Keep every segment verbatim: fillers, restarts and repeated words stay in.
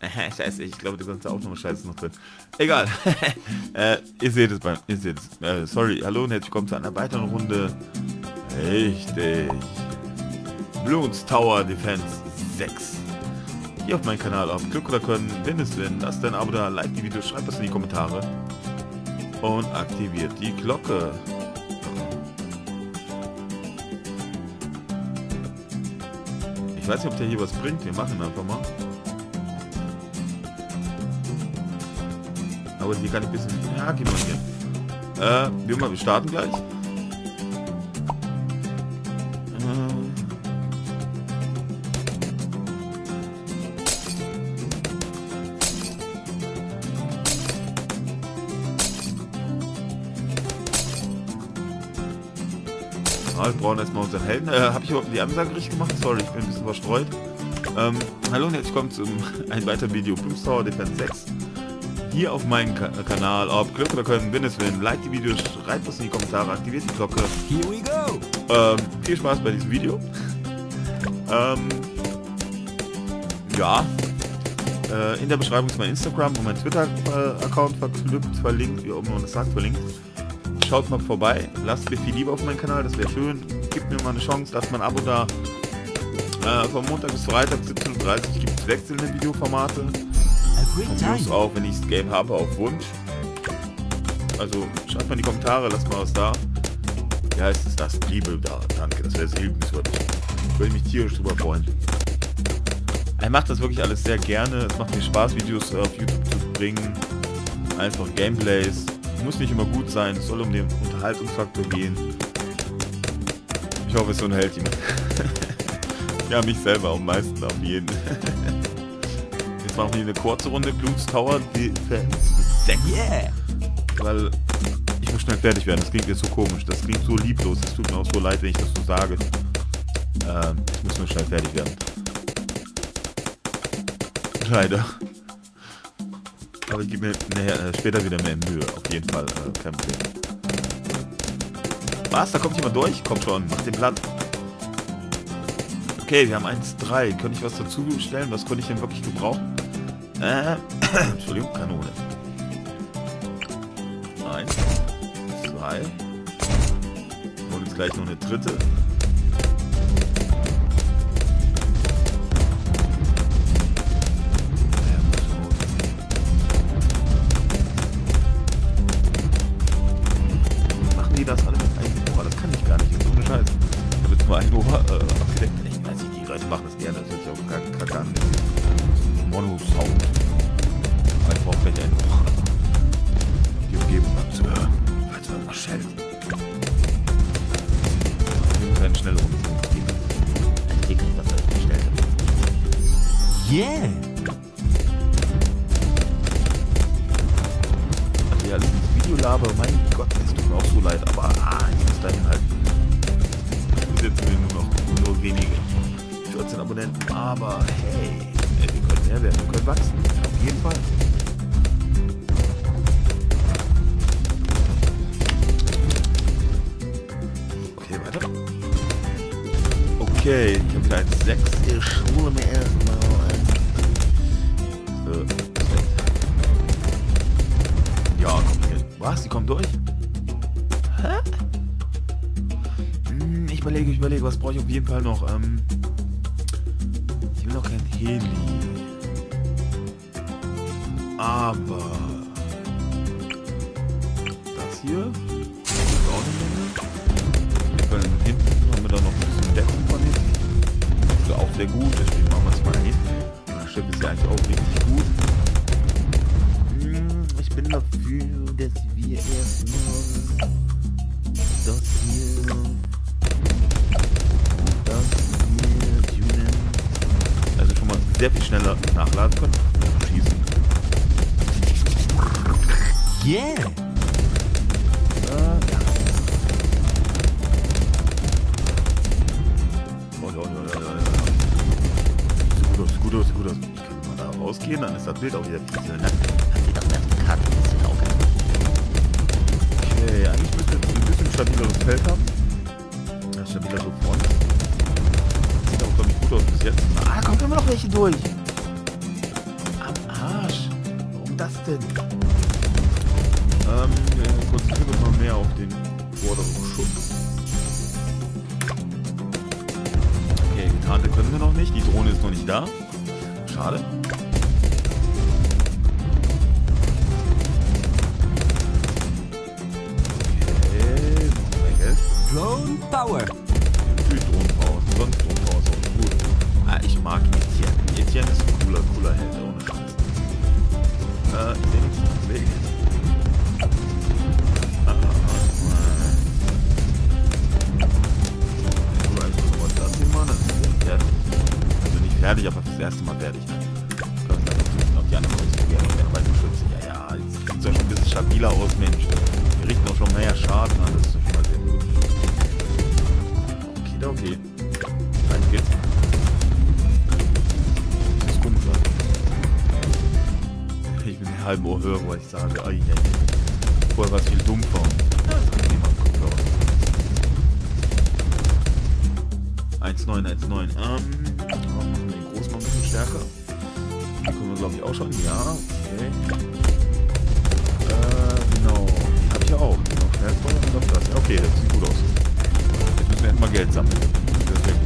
Scheiße, ich glaube, die ganze Aufnahme-Scheiße ist noch drin. Egal. äh, ihr seht es beim... Ihr seht es. Äh, sorry, hallo und herzlich willkommen zu einer weiteren Runde. Richtig. Bloons Tower Defense sechs. Hier auf meinem Kanal, auf Glück oder Können, Win ist Win. Lasst ein Abo da, like die Videos, schreibt es in die Kommentare. Und aktiviert die Glocke. Ich weiß nicht, ob der hier was bringt. Wir machen einfach mal. Aber hier kann ich ein bisschen... Ja, gehen wir mal hier. Äh, wir, mal, wir starten gleich. Wir brauchen erstmal unseren Helden. Äh, habe ich überhaupt die Ansage richtig gemacht? Sorry, ich bin ein bisschen verstreut. Ähm, hallo und herzlich willkommen zu einem weiteren Video. Bloons Tower Defense sechs. Hier auf meinem Ka Kanal. Ob Glück oder Können, Win ist Win. Like die Videos, schreibt was in die Kommentare, aktiviert die Glocke. Here we go. Ähm, viel Spaß bei diesem Video. ähm, ja. Äh, in der Beschreibung ist mein Instagram und mein Twitter-Account verknüpft, verlinkt, wie auch immer man das sagt, verlinkt. Schaut mal vorbei, lasst mir viel Liebe auf meinen Kanal, das wäre schön. Gebt mir mal eine Chance, lasst mein Abo da. Äh, von Montag bis Freitag siebzehn Uhr dreißig gibt es wechselnde Videoformate. Videos auch, wenn ich das Game habe, auf Wunsch. Also schreibt mal in die Kommentare, lasst mal was da. Wie heißt es das? Liebe da, danke, das wäre sehr hilfenswürdig. Würde mich tierisch drüber freuen. Er macht das wirklich alles sehr gerne. Es macht mir Spaß, Videos auf YouTube zu bringen. Einfach Gameplays. Muss nicht immer gut sein, es soll um den Unterhaltungsfaktor gehen. Ich hoffe, es ist so ein Held. Ja, mich selber am meisten, auf jeden. Jetzt machen wir eine kurze Runde Bloons Tower Defense sechs. Yeah. Weil ich muss schnell fertig werden, das klingt jetzt so komisch, das klingt so lieblos, es tut mir auch so leid, wenn ich das so sage. Ähm, ich muss nur schnell fertig werden. Leider. Aber ich gebe mir nachher, äh, später wieder mehr Mühe. Auf jeden Fall. Äh, kein Problem. Was? Da kommt jemand durch? Kommt schon. Mach den Platz. Okay, wir haben eins drei. Könnte ich was dazu stellen? Was könnte ich denn wirklich gebrauchen? Äh, Entschuldigung, Kanone. eins. zwei. Und jetzt gleich noch eine dritte. Das alle mit einem Ohr, das kann ich gar nicht, das ist ohne Scheiß. Ich habe jetzt mal ein Ohr äh, abgedeckt. Ich weiß nicht, die Leute machen das gerne, das hört sich auch gar nicht kacke an. Mono-Sound. Aber ich brauche gleich ein Ohr. Die Umgebung abzuhören. Falls man was schellt. Wir müssen einen schnell rumgehen. Ich denke nicht, dass das bestellt ist. Yeah! Ach ja, das ist Videolaber, mein Gott, es tut mir auch so leid, aber ah, ich muss dahin halten. Es sind jetzt nur noch nur wenige. vierzehn Abonnenten, aber hey, wir können mehr werden, wir können wachsen, auf jeden Fall. Okay, weiter. Okay, ich habe wieder ein sechs. Ich schwule mir erstmal. So, perfekt. Ja, komm. Was? Die kommen durch? Hä? Hm, ich überlege, ich überlege, was brauche ich auf jeden Fall noch? Ähm, ich will noch kein Heli. Aber... Das hier? Das ist auch eine Menge. Hinten haben wir da noch ein bisschen Deckung von hinten. Das ist auch sehr gut, deswegen machen wir es mal hinten. Das Schiff ist ja eigentlich auch richtig gut. Ich bin dafür, dass wir erstmal das hier, das hier tunen. Also schon mal sehr viel schneller nachladen können. Schießen. Yeah! Äh, oh, oh, oh, oh, oh. Sieht gut aus, sieht gut aus, sieht gut aus. Ich kann mal da rausgehen, dann ist das Bild auch wieder viel . Okay, eigentlich müsste ich ein bisschen stabileres Feld haben. Ja, stabiler so vorne. Sieht auch, glaube ich, gut aus bis jetzt. Ah, da kommen immer noch welche durch. Aber das denn? Ähm, wir konzentrieren uns mal mehr auf den vorderen Schutz. Okay, getarnte können wir noch nicht. Die Drohne ist noch nicht da. Schade. Okay, weg. Blown Tower. Die Drohnenpause, sonst Drohnenpause. Gut. Ah, ich mag Etienne. Etienne ist ein cooler, cooler Held. Ohne Scheiß. Äh, ich sehe nichts auf dem Weg. Fertig, aber das erste Mal fertig. Auf die andere Seite schützen. Ja, ja, jetzt sieht es ja schon ein bisschen stabiler aus, Mensch. Wir richten auch schon mehr Schaden an. Das ist schon mal sehr gut. Okay, da okay. Dann geht's. Das ist komisch, oder? Ich bin einen halben Ohr höher, wo ich sage, oh, ja, ja. Vorher war es viel dumpfer. eins neun eins neun. Ähm... Um, Großmann ein bisschen stärker. Da können wir glaube ich auch schon. Ja, okay. Äh, genau. Die habe ich ja auch. Genau. Das. Okay, das sieht gut aus. Jetzt müssen wir erstmal Geld sammeln. Das wäre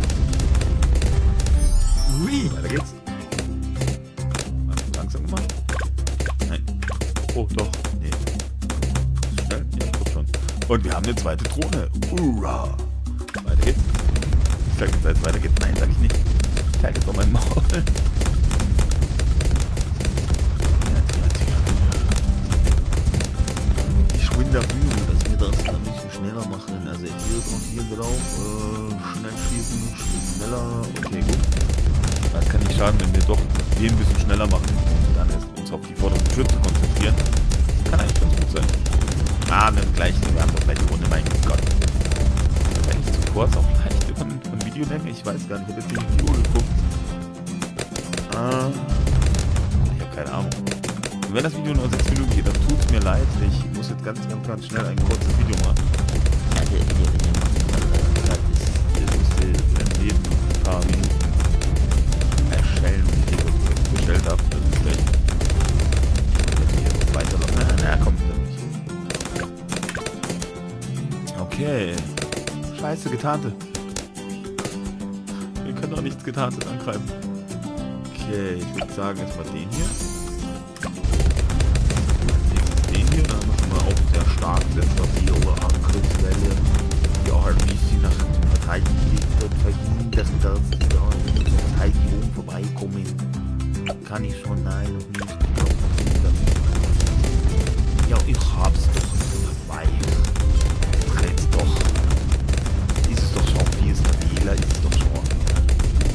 gut. Ui. Weiter geht's. Langsam gemacht. Nein. Oh, doch. Nee. Schnell? Ja, ich glaube schon. Und wir haben eine zweite Drohne. Hurra. Weiter geht's. Ich sag jetzt, jetzt weiter geht's. Nein, sag ich nicht. Ich halte jetzt auf mein Maul. Ja, ja, ja. Ich bin dafür, dass wir das ein bisschen schneller machen. Also hier drauf, hier drauf, äh, schnell schießen, schneller. Okay, gut. Das kann nicht schaden, wenn wir doch hier ein bisschen schneller machen. Und dann erst uns auf die vorderen Schütze konzentrieren. Kann eigentlich ganz gut sein. Ah, wir haben gleich, wir haben doch gleich die Runde, mein Gott. Wenn ich zu kurz auf leichte von, von Videolänge, ich weiß gar nicht, ich habe jetzt nicht die Uhr geguckt. Ah, ich habe keine Ahnung. Und wenn das Video nur sechs Minuten geht, dann tut es mir leid. Ich muss jetzt ganz, ganz, ganz schnell ein kurzes Video machen. Ja, der, der, der, der, der müsste in jedem paar Minuten erschellen, wie ich das bestellt habe. Das ist schlecht. Ich werde hier noch weiterlaufen. Na, na, komm, dann nicht. Okay. Scheiße, Getarnte. Wir können doch nichts Getarntes angreifen. Okay, ich würde sagen, erstmal den hier. Jetzt den hier, dann müssen wir auch sehr stark setzen auf die obere Angriffswelle. Die auch halt nicht nach dem Verteidigen wird verhindert, dass die da Verteidigung vorbeikommen. Kann ich schon? Nein, noch nicht. Ja, ich hab's doch dabei. Jetzt doch. Doch schon viel stabiler ist es doch schon.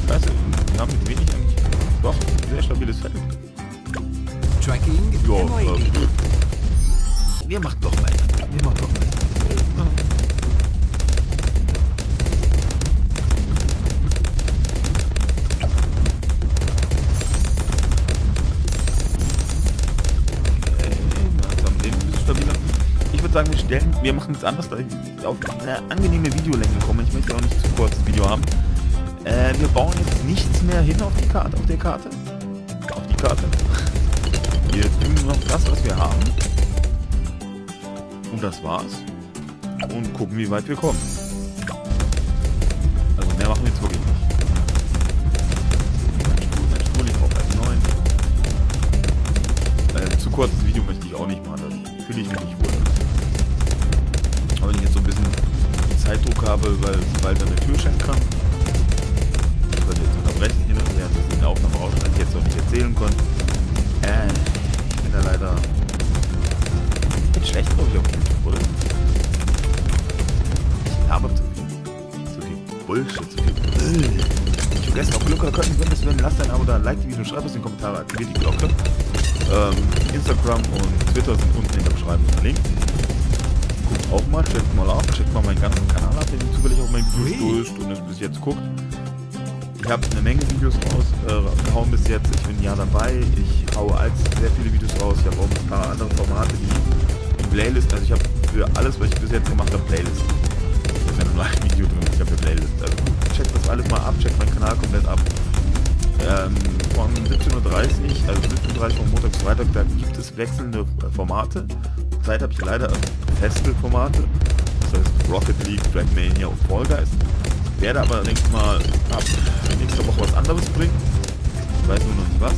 Weißt du, wir haben mit wenig eigentlich doch ein sehr stabiles Feld. Tracking? Ja, äh, wir machen doch mal. Wir machen doch mal. Sagen, wir stellen, wir machen es anders, da ich auf eine angenehme Videolänge komme. Ich möchte auch nicht zu kurzes Video haben. Äh, wir bauen jetzt nichts mehr hin auf die Karte, auf der Karte. Auf die Karte. Wir nehmen noch das, was wir haben. Und das war's. Und gucken, wie weit wir kommen. Also mehr machen wir jetzt wirklich nicht. Äh, zu kurzes Video möchte ich auch nicht machen. Da fühle ich mich nicht wohl. Wenn ich jetzt so ein bisschen Zeitdruck habe, weil sobald man eine Tür schenken kann. Ich könnte jetzt unterbrechen hin und her, dass ich eine Aufnahme rausschneiden, die ich jetzt noch nicht erzählen konnte. Äh, ich bin da leider... Ich bin schlecht, glaube ich, auf YouTube, oder? Ich habe zu viel. Zu viel Bullshit, zu viel... Äh. Ich vergesse auch Glück oder Können, wenn es wenn lasst ein Abo da, like die Video, schreibt es in die Kommentare, aktiviert die Glocke. Ähm, Instagram und Twitter sind unten in der Beschreibung verlinkt. Guckt auch mal, checkt mal auf, checkt mal meinen ganzen Kanal ab, wenn ihr zufällig auf meinen Videos stößt und es bis jetzt guckt. Ich habe eine Menge Videos rausgehauen äh, bis jetzt, ich bin ja dabei, ich haue als sehr viele Videos raus, ich habe auch ein paar andere Formate, die in Playlist, also ich habe für alles, was ich bis jetzt gemacht habe, Playlist. Da ist ja nur ein Video drin, ich habe eine Playlist. Also checkt das alles mal ab, checkt meinen Kanal komplett ab. Ähm, von siebzehn Uhr dreißig fünfunddreißig, also fünfunddreißig von Montag bis Freitag, da gibt es wechselnde Formate. Zurzeit habe ich leider Festival-Formate, das heißt Rocket League, Trackmania und Fall Guys. Werde aber allerdings mal ab nächster Woche was anderes bringen. Ich weiß nur noch nicht was.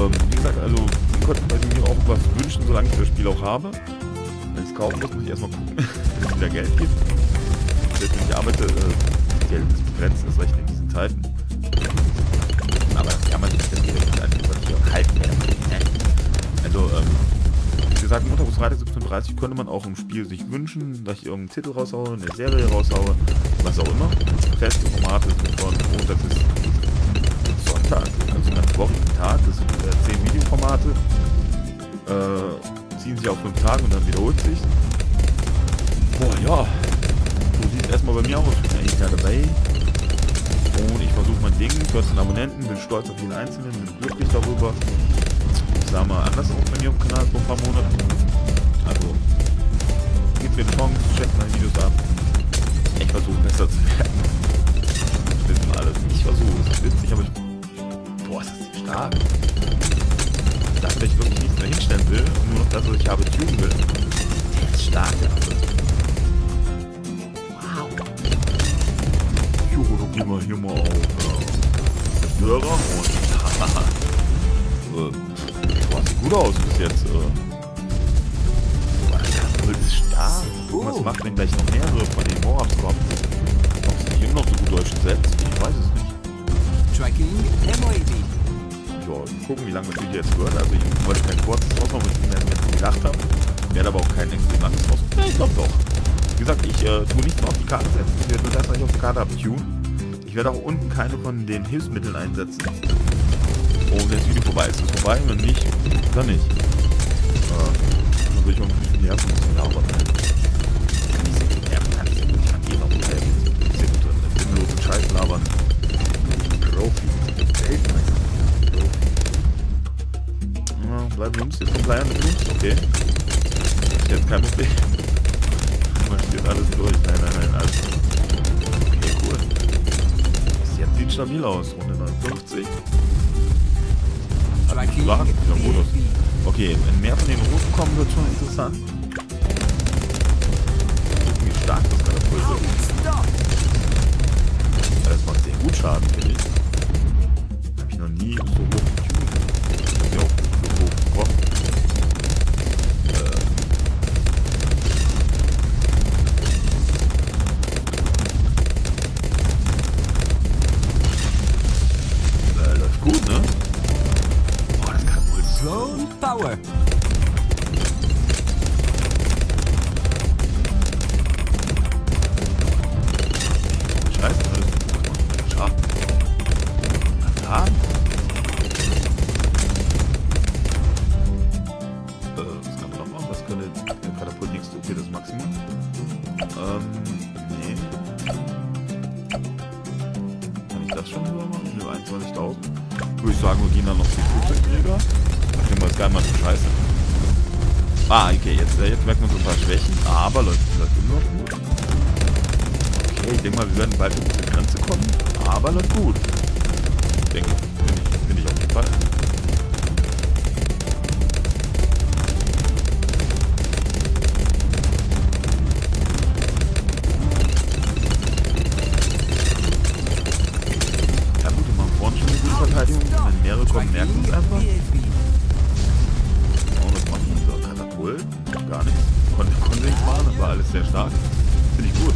Und, ähm, wie gesagt, also ihr könnt mir auch was wünschen, solange ich das Spiel auch habe. Wenn ich es kaufen muss, muss ich erstmal gucken, wenn es wieder Geld gibt. Wenn ich arbeite, äh, Geld ist begrenzt, das reicht in diesen Zeiten. Aber das kann man sich dann direkt einfach hier auch halten. Also, ähm, wie gesagt, Montag bis Freitag siebzehn Uhr dreißig könnte man auch im Spiel sich wünschen, dass ich irgendeinen Titel raushaue, eine Serie raushaue, was auch immer. Feste Formate sind von Montag bis Sonntag, also nach Wochen, Tag, das sind äh, zehn Videoformate, äh, ziehen sich auf fünf Tage und dann wiederholt sich. Boah, ja, so sieht es erstmal bei mir aus, ich bin eigentlich da dabei. Und ich versuche mein Ding, vierzehn Abonnenten, bin stolz auf jeden Einzelnen, bin glücklich darüber. Ich sah mal anders aus bei mir auf dem Kanal vor ein paar Monaten. Also, gebt mir eine Chance, checkt meine Videos ab. Ich versuche besser zu werden. Das wissen alles. Ich versuche, es ist witzig, aber ich... Boah, ist das stark. Ich dachte, ich wirklich nichts mehr hinstellen will, nur noch das, was ich habe, tun will. Der ist stark, der Wow. Juhu, guck mal hier mal auf. Äh, Hörer und... äh, boah, sieht gut aus bis jetzt. Äh. Boah, das ist stark. Uh. Was macht denn gleich noch mehrere von den Moabs kommen? Ob es nicht immer noch so gut deutschen Sets? Ich weiß es nicht. Tracking M O A D. Ja, gucken, wie lange das Video jetzt wird. Also ich wollte kein kurzes Ausmachen, weil ich mir jetzt gedacht habe. Werde aber auch kein extrem langes Ausmachen. Ja, ich glaube doch. Wie gesagt, ich äh, tue nichts mehr auf die Karte setzen. Ich werde nur das, was ich auf die Karte habe, tun. Ich werde auch unten keine von den Hilfsmitteln einsetzen. Und wenn das Video vorbei ist, ist es vorbei. Wenn nicht, dann nicht. Äh, dann will ich mal ein bisschen die Herzen labern. Scheiß labern. Profi. Weltmeister. Profi. Ja, bleib links, jetzt kommt leider mit links. Okay. Ist jetzt kein Problem. Man steht alles durch. Nein, nein, nein, alles. Okay, cool. Ist jetzt sieht stabil aus. Runde neunundfünfzig. Hat mich gelacht, dieser Modus. Okay, wenn mehr von den Roten kommen, wird schon interessant. Wie stark das gerade Puls ist. Das macht sehr gut Schaden, finde ich. Habe ich noch nie so hoch getunt. Habe ich auch so hoch gebrochen. Äh. Äh, läuft gut, ne? Boah, das kann wohl so Power. Ah, okay, jetzt, jetzt merkt man so ein paar Schwächen, aber läuft das immer gut. Okay, ich denke mal, wir werden bald über die Grenze kommen, aber läuft gut. Ich denke, bin ich, bin ich auf jeden Fall. Ja gut, wir machen vorne schon eine gute Verteidigung, wenn mehrere kommen, merken wir es einfach. Gar nichts. Konnte, konnte nichts machen, das war alles sehr stark. Finde ich gut.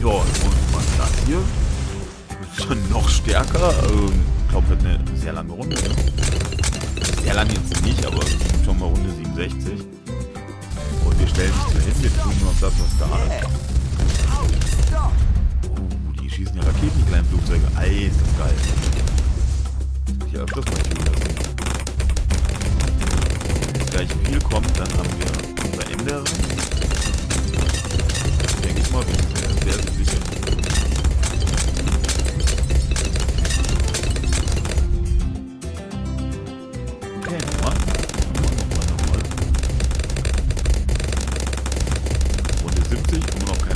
Ja, und mal das hier. Ist schon noch stärker. Ähm, ich glaube, wird eine sehr lange Runde. Sehr lange jetzt nicht, aber schon mal Runde siebenundsechzig. Und wir stellen nicht zu hin, wir tun nur auf das, was da ist. Oh, die schießen ja Raketen, die kleinen Flugzeuge. Ei, ist das geil. Das will ich öfters mal tun. Gleich viel kommt, dann haben wir unser Ende. Denke ich mal, bin ich sehr, sehr sicher. Okay, nochmal. Nochmal, nochmal, nochmal. Runde siebzig, immer noch kein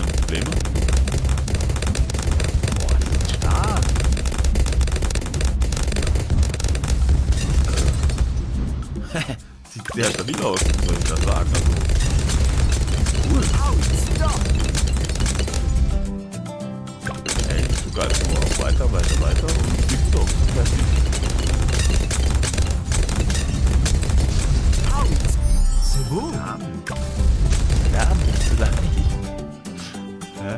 der Stabil aus, soll ich das sagen. Also, cool. Ey, du greifst immer auch weiter, weiter, weiter und fliegst doch. C'est beau. Ja, vielleicht. Hä?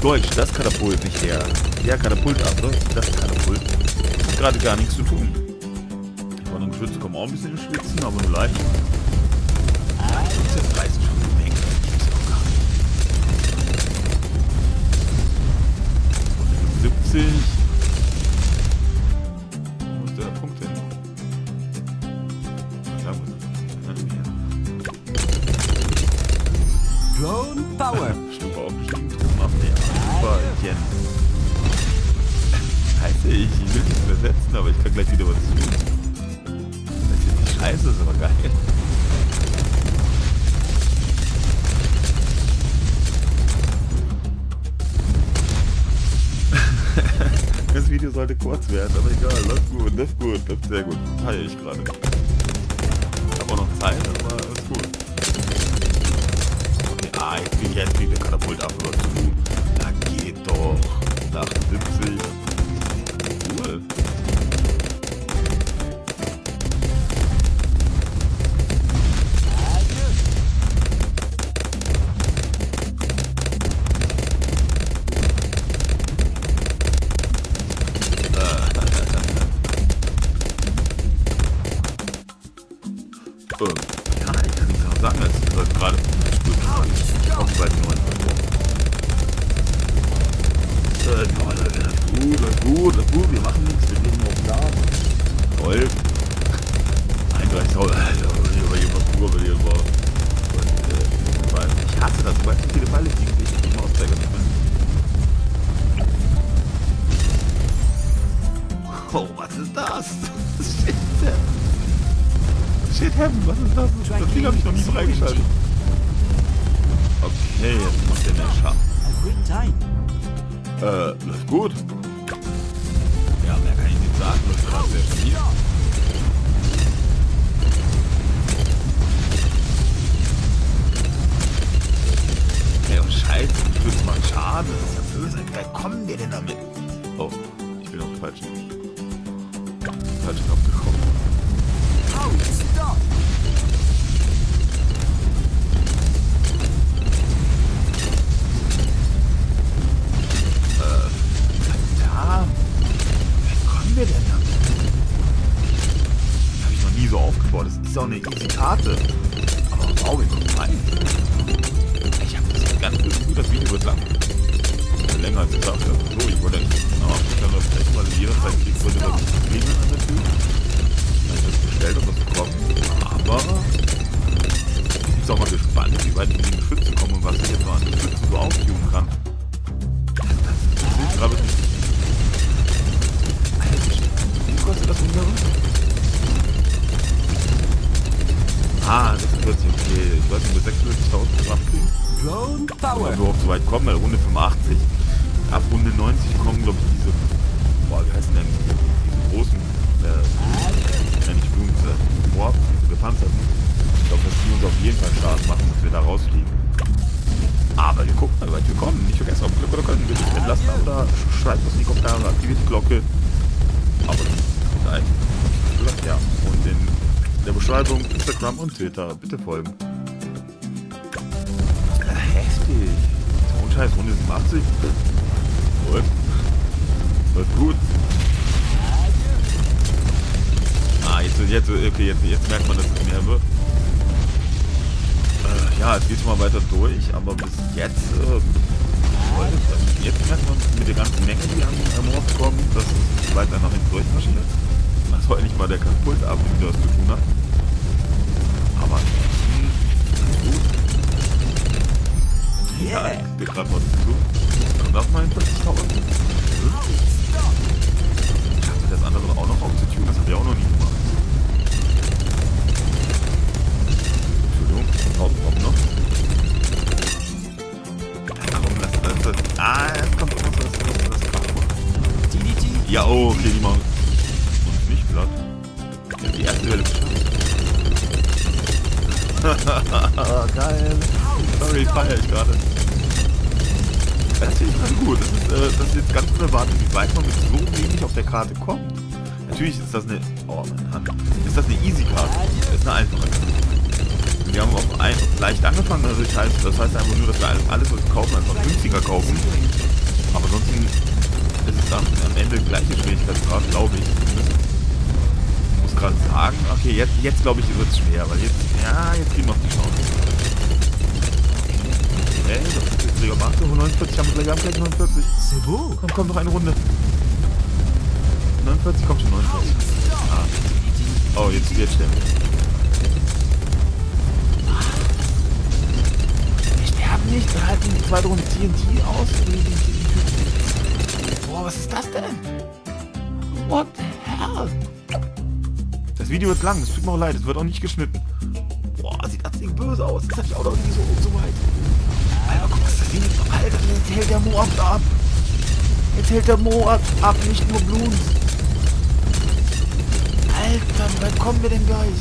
Deutsch, das Katapult nicht her. Ja, Katapult ab, ne? Das Katapult. Hat gerade gar nichts zu tun. Von den Geschützen kommen auch ein bisschen schwitzen, aber nur leicht. fünfzehn, dreißig schon im Hängen. Gibt's auch gar nicht. siebzig. Wo ist der Punkt hin? Ich glaube, das ist nicht mehr. Drone Power. Stufe aufgestiegen. Yen. Scheiße, ich, ich will nichts versetzen, aber ich kann gleich wieder was tun. Das ist jetzt nicht scheiße, ist aber geil. Das Video sollte kurz werden, aber egal, läuft gut, läuft gut, läuft sehr gut. Feier ich gerade. Ich habe auch noch Zeit, aber ist gut. Okay, ah, jetzt krieg ich jetzt krieg ich den Katapult ab oder zu. Doch, achtundsiebzig. Cool. Oh, ja, ich kann nichts sagen, das läuft gerade. Ich komme bei neun. Gut, gut, gut, wir machen nichts, wir gehen auf da. Toll. einunddreißig Euro, über jemand Uhr, über jemand. Ich hasse das, weil ich viele Pfeile fliegen, ich kann nicht mal Aufzeiger nehmen. Oh, was ist das? Shit, Shit Heaven, was ist das? Das Ding habe ich noch nie freigeschaltet. Okay, jetzt macht der mehr scharf. Äh, läuft gut. Ja, mehr kann ich nicht sagen, läuft gerade sehr stabil. Ey, oh scheiße, ich würde mal schade. Das ist ja böse. Wer kommen wir denn damit? Oh, ich bin auf den falschen. Falschen Kopf gekommen. Das ist auch eine easy Karte. Aber wow, wir kommen rein. Ich hab das ganz gut, das Video wird lang. Länger als ich dachte. So, ich wollte nicht. Aber ich kann das echt mal jederzeit kriegen. Ich wollte das nicht kriegen an der Tür. Ich habe das bestellt und was bekommen. Aber ich bin auch mal gespannt, wie weit ich in die Schütze komme und was ich jetzt noch an den Schützen so aufjugen kann. Das ist gerade nicht. Alter, wie kostet das unter? Ah, das ist plötzlich okay. Ich weiß nicht, über sechsundvierzigtausend Gramm kriegen. Blown Power. Wenn wir überhaupt so weit kommen, bei Runde fünfundachtzig. Ab Runde neunzig kommen, glaube ich, diese... Boah, wie heißen denn diese großen... Äh, ja, nicht Bloons, äh, Warp, diese gepanzerten. Ich glaube, dass die uns auf jeden Fall Spaß machen, dass wir da rausfliegen. Aber wir gucken mal, wie weit wir kommen. Nicht vergessen, ob Glück oder Können wir nicht entlassen oder schreibt uns in die Kommentare, aktiviert die Glocke. Aber nein, ja. Und den... In der Beschreibung, Instagram und Twitter. Bitte folgen. Heftig. Und scheiß Runde siebenundachtzig. Läuft. Läuft gut. Ah, jetzt, jetzt, okay, jetzt, jetzt merkt man, dass es mehr wird. Äh, ja, es geht schon mal weiter durch, aber bis jetzt... Äh, jetzt merkt man mit der ganzen Menge, die an Mord kommen, dass es weiter nach hinten durchmarschiert. Das war nicht mal der Katapult ab, wie das zu tun hat. aber gut. Ja, ich bin gerade mal zu. Und nochmal hinter sich hauen. Ich hatte das andere auch noch aufzutun, das haben wir auch noch nie gemacht. Entschuldigung, ich hau drauf noch. Komm, lass das. Ah, jetzt kommt raus, das ist das. Ja, oh, okay, die machen. Und nicht glatt. Die erste Welle geschafft. Geil. Sorry, feier ich gerade. Das finde ich ganz gut. Das ist, äh, das ist jetzt ganz unerwartet, wie weit man mit so wenig auf der Karte kommt. Natürlich ist das eine... Oh, meine Hand. Ist das eine Easy-Karte? Das ist eine einfache Karte. Wir haben auch ein, leicht angefangen. Also das heißt, das heißt einfach nur, dass wir alles, alles was wir kaufen, einfach günstiger kaufen. Aber sonst ist es am, am Ende gleiche Schwierigkeitsgrad, glaube ich. Ich muss gerade sagen, okay, jetzt, jetzt glaube ich, wird es schwer, weil jetzt... Ja, jetzt kriegen wir auf die Chance. Ey, das ist jetzt Träger gemacht. neunundvierzig haben wir gleich, haben gleich neunundvierzig. Komm, komm, noch eine Runde. neunundvierzig, kommt schon neunundvierzig. Ah. Oh, jetzt, jetzt sterben wir. Wir sterben nicht, wir halten die zweite Runde T N T aus. Boah, was ist das denn? What the hell? Das Video wird lang, das tut mir auch leid, es wird auch nicht geschnitten. Boah, sieht das Ding böse aus. Das hab ich auch noch nie so, so weit. Alter, guck mal, das Ding ist doch, Alter, jetzt hält der Moab ab. Jetzt hält der Moab ab, nicht nur Bloons. Alter, wann kommen wir denn gleich?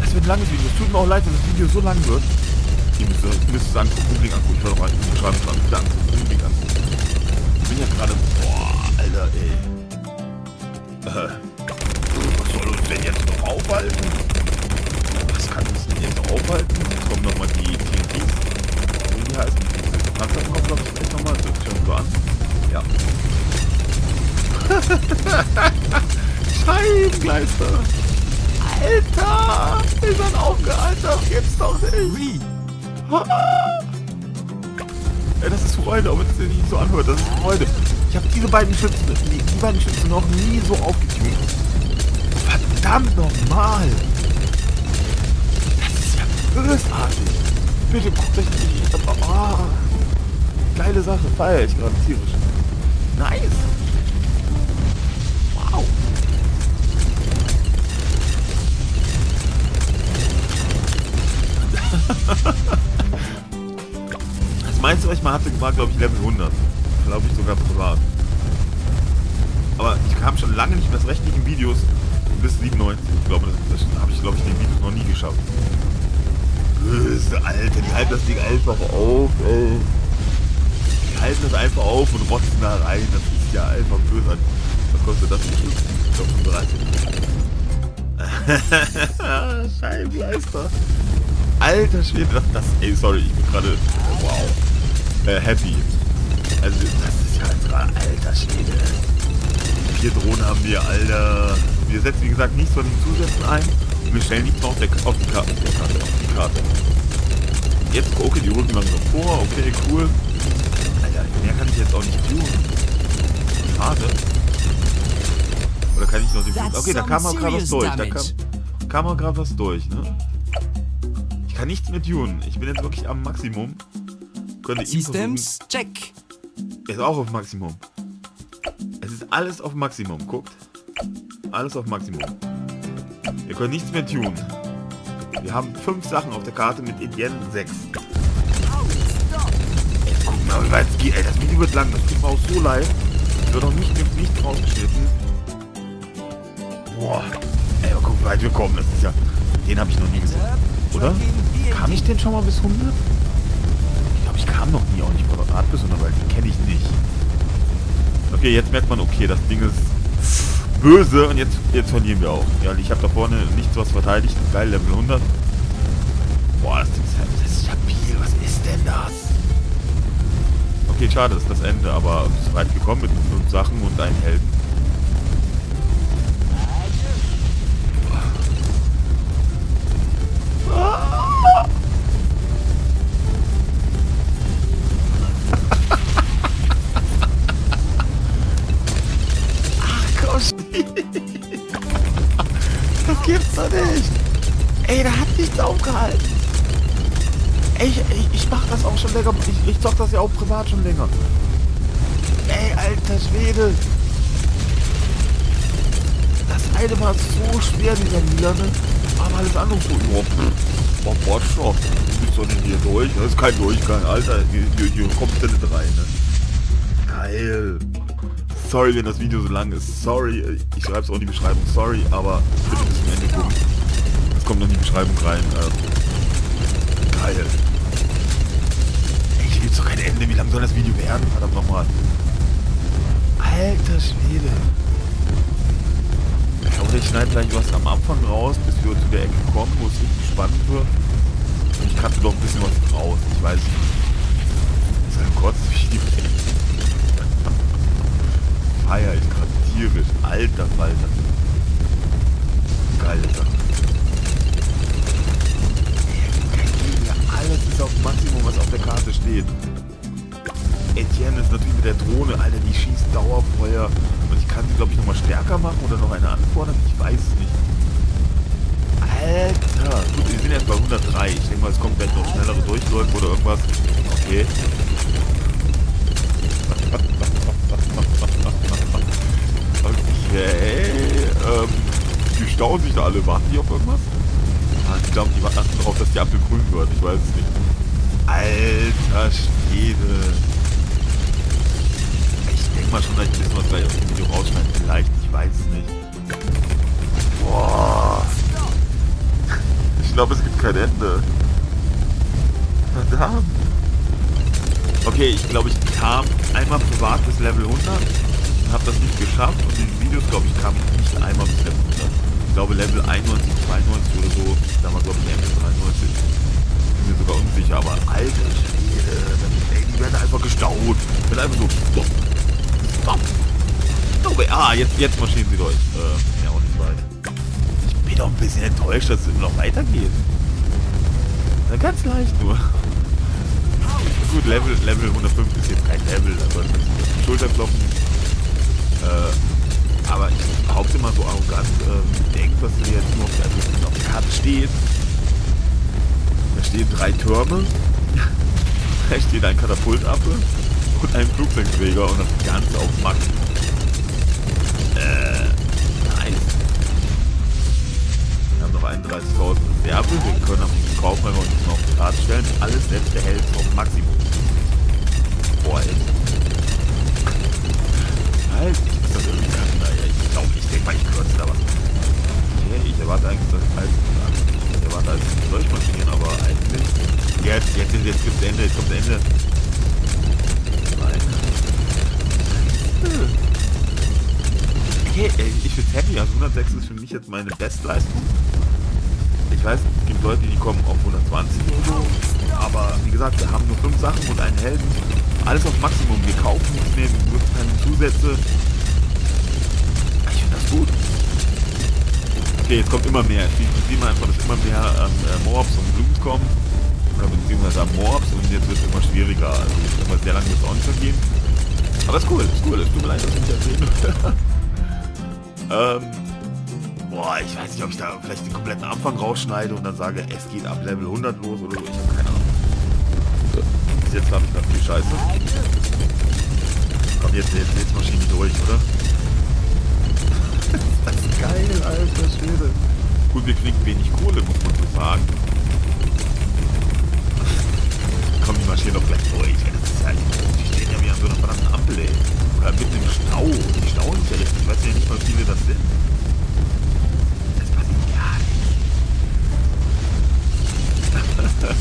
Das wird ein langes Video. Es tut mir auch leid, wenn das Video so lang wird. Ihr müsst, müsst es angucken, unbedingt angucken. Ich höre mal, ich schreibe es an, bitte angucken, unbedingt angucken. Ich bin ja gerade, boah, Alter, ey. Äh, was soll uns denn jetzt noch aufhalten? Was kann uns denn jetzt noch aufhalten? Jetzt kommen nochmal die T N Ts. Wie heißen die? Langsam kommt, glaube ich, echt nochmal. So, schauen wir an. Ja. Scheingleister. Alter! Ist dann aufgealtert. Jetzt doch nicht. Ey, das ist Freude, auch wenn es dir nicht so anhört. Das ist Freude. Ich habe diese beiden Schützen, die, die beiden Schützen noch nie so aufgetunt. Verdammt nochmal. Das ist ja bösartig. Bitte guckt euch nicht. Oh, geile Sache, feiere ich gerade tierisch. Nice. Wow. Das meiste, was ich mal hatte, war, glaube ich, Level hundert. Glaube ich sogar privat. Aber ich kam schon lange nicht mehr das rechtlichen Videos bis siebenundneunzig. Ich glaube, das, das habe ich, glaube ich, den Videos noch nie geschafft. Alter, die halten das Ding einfach auf, ey. Die halten das einfach auf und rotzen da rein. Das ist ja einfach böse. Was kostet das? Ich glaube, Scheibenleister. Alter Schwede, das, das... Ey, sorry, ich bin gerade... Wow. Äh, happy. Also, das ist ja jetzt gerade... Alter Schwede. Vier Drohnen haben wir, Alter. Wir setzen, wie gesagt, nichts von den Zusätzen ein. Wir stellen nichts mehr auf, der, auf die Karte, auf die Karte, auf die Karte. Jetzt, okay, die Runden langsam vor, okay, cool. Alter, mehr kann ich jetzt auch nicht tun. Schade. Oder kann ich noch den Flug... Okay, da kam mal gerade was durch, da kam, kam mal gerade was durch, ne? Ich kann nichts mehr tunen, ich bin jetzt wirklich am Maximum. Könnte Systems, check. Ist auch auf Maximum. Es ist alles auf Maximum, guckt. Alles auf Maximum. Wir können nichts mehr tunen. Wir haben fünf Sachen auf der Karte mit Etienne sechs. Ey, guck mal, wie weit es geht. Ey, das Video wird lang. Das tut mir auch so leid. Wird auch nicht, nicht rausgeschnitten. Boah. Ey, aber guck, wie weit wir kommen. Das ist ja... Den habe ich noch nie gesehen. Oder? Kam ich denn schon mal bis hundert? Ich glaube, ich kam noch nie auch nicht Quadrat bis hundert, weil den kenne ich nicht. Okay, jetzt merkt man, okay, das Ding ist... böse und jetzt, jetzt verlieren wir auch. Ja, ich habe da vorne nichts was verteidigt. Geil, Level hundert. Boah, das Ding ist, das ist stabil. Was ist denn das? Okay, schade, das ist das Ende, aber es ist weit gekommen mit fünf Sachen und einem Helden. Das gibt's doch nicht! Ey, da hat nichts aufgehalten. Ey, ich, ich, ich mach das auch schon länger. Ich, ich zock das ja auch privat schon länger. Ey, alter Schwede. Das eine war so schwer, dieser Niederlande. Aber alles andere so, oh, oh, boah, boah, so nicht hier durch. Das ist kein Durchgang, Alter. Hier, hier kommst du nicht rein, ne? Geil. Sorry, wenn das Video so lang ist. Sorry, ich schreibe es auch in die Beschreibung. Sorry, aber bitte bis zum Ende gucken. Es kommt noch in die Beschreibung rein. Also. Geil. Ey, hier gibt's doch kein Ende. Wie lang soll das Video werden? Verdammt nochmal. Alter Schwede. Ja, oder ich schneide gleich was am Anfang raus, bis wir zu der Ecke kommen, wo es richtig spannend wird. Und ich kannte doch ein bisschen was raus. Ich weiß nicht. Das ist ein kurzes Video. Feier ich gerade tierisch. Alter Falter. Geil, Alter. Ja, alles ist auf Maximum, was auf der Karte steht. Etienne ist natürlich mit der Drohne, Alter, die schießt Dauerfeuer. Und ich kann sie, glaube ich, nochmal stärker machen oder noch eine anfordern. Ich weiß es nicht. Alter. Gut, wir sind jetzt bei hundertdrei. Ich denke mal, es kommt gleich noch schnellere Durchläufe oder irgendwas. Okay. Okay, ähm, die stauen sich da alle, warten die auf irgendwas? Ah, ich glaube, die warten darauf, dass die Ampel grün wird, ich weiß es nicht. Alter Schwede. Ich denke mal schon, dass ich ein bisschen was gleich aus dem Video rausschneiden, vielleicht, ich weiß es nicht. Boah. Ich glaube, es gibt kein Ende. Verdammt. Okay, ich glaube, ich kam einmal privat bis Level hundert. Habe das nicht geschafft und in den Videos, glaube ich, kam ich nicht einmal bis Level hundert. Ich glaube Level einundneunzig, zweiundneunzig oder so, da war, glaube ich, Level dreiundneunzig. Bin mir sogar unsicher, aber alter Schwede, ey, die werden einfach gestaut. Wird einfach so, stopp, stopp, stopp. Ah, jetzt, jetzt marschieren sie durch. Äh, ja, auch nicht weit. Ich bin doch ein bisschen enttäuscht, dass es immer noch weitergeht. Na, ganz leicht nur. Gut, Level, Level hundertfünf ist jetzt kein Level, aber also Schulterklopfen. Äh, aber ich behaupte mal so arrogant, äh, denkt, was hier jetzt nur auf der Karte steht. Da stehen drei Türme, da steht ein Katapultaffe und ein Flugzeugträger und das Ganze auf Max. Äh, nice. Wir haben noch einunddreißigtausend Reserve, wir können am nicht kaufen, weil wir uns nicht mehr auf die Karte stellen. Alles letzte hält auf Maximum. Boah, ey. Ich muss das irgendwie sagen, naja, ich glaube, ich denke mal, ich kürze da was. Okay, ich erwarte eigentlich, dass alles ich erwarte alles durchmarschieren, aber eigentlich. Jetzt, jetzt, jetzt gibt's Ende, jetzt kommt Ende. Nein. Okay, ich bin happy, also hundertsechs ist für mich jetzt meine Bestleistung. Ich weiß, es gibt Leute, die kommen auf hundertzwanzig oder so, aber wie gesagt, wir haben nur fünf Sachen und einen Helden. Alles auf Maximum, wir kaufen nichts mehr, wir nutzen keine Zusätze. Ich finde das gut. Okay, jetzt kommt immer mehr. Jetzt sieht man einfach, dass immer mehr an äh, Mobs und Bloons kommen. Oder beziehungsweise an Mobs und jetzt wird es immer schwieriger. Also es wird immer sehr lange mit Onsen gehen. Aber es ist cool, es ist cool. Es tut mir leid, dass ich mich da sehe. ähm, boah, ich weiß nicht, ob ich da vielleicht den kompletten Anfang rausschneide und dann sage, es geht ab Level hundert los oder so. Ich habe keine Ahnung. Jetzt habe ich noch viel Scheiße. Komm, jetzt, jetzt, jetzt Maschine durch, oder? Das ist geil, alter Schwede. Gut, wir kriegen wenig Kohle, muss man so sagen. Komm, die Maschine doch gleich durch. Das ist ja, die stehen ja wie an so einer verdammten Ampel, ey. Oder mitten im Stau. Die stauen sich ja richtig. Ich weiß ja nicht mal, wie viele das sind. Das passiert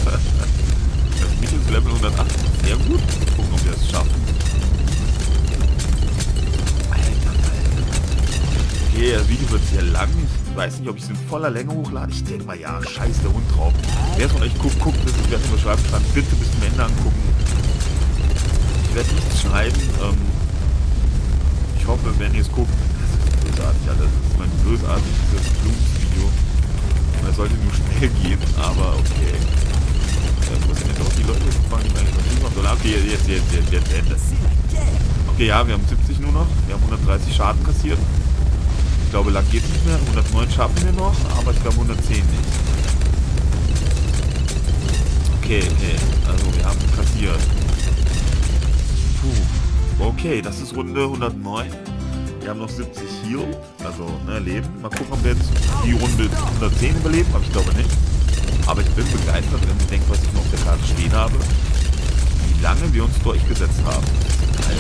gar nicht. Mich ins Level hundertacht. Sehr gut. Gucken, ob wir es schaffen. Alter, Alter. Okay, das Video wird sehr lang. Ich weiß nicht, ob ich es in voller Länge hochlade. Ich denke mal, ja, scheiß der Hund drauf. Wer von euch guckt, guckt es. Ich werde es mir schreiben. Kann bitte bis zum Ende angucken. Ich werde nichts schneiden. Ähm, ich hoffe, wenn ihr es guckt. Das ist bösartig, Alter. Das ist mein bösartiges Bloons-Video. Es sollte nur schnell gehen, aber okay. Die Leute fangen eigentlich okay, jetzt, jetzt, jetzt, jetzt, Ende. Okay, ja, wir haben siebzig nur noch. Wir haben hundertdreißig Schaden kassiert. Ich glaube, lang geht's nicht mehr. hundertneun schaffen wir noch, aber ich glaube hundertzehn nicht. Okay, okay. Also wir haben kassiert. Puh. Okay, das ist Runde hundertneun. Wir haben noch siebzig Heal. Also, ne, Leben. Mal gucken, ob wir jetzt die Runde hundertzehn überleben. Aber ich glaube nicht. Aber ich bin begeistert, wenn ich denke, was ich noch auf der Karte stehen habe. Wie lange wir uns durchgesetzt haben. Das ist geil.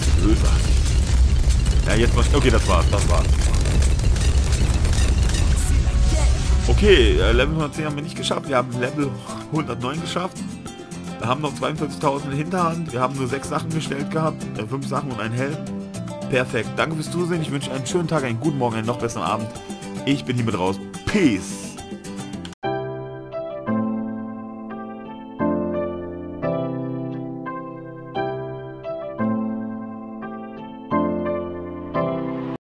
Das ist böse. Ja, jetzt mach ich... Okay, das war's, das war's. Okay, Level hundertzehn haben wir nicht geschafft. Wir haben Level hundertneun geschafft. Wir haben noch zweiundvierzigtausend Hinterhand. Wir haben nur sechs Sachen bestellt gehabt. fünf Sachen und einen Helm. Perfekt. Danke fürs Zusehen. Ich wünsche einen schönen Tag, einen guten Morgen, einen noch besseren Abend. Ich bin hiermit raus. Peace.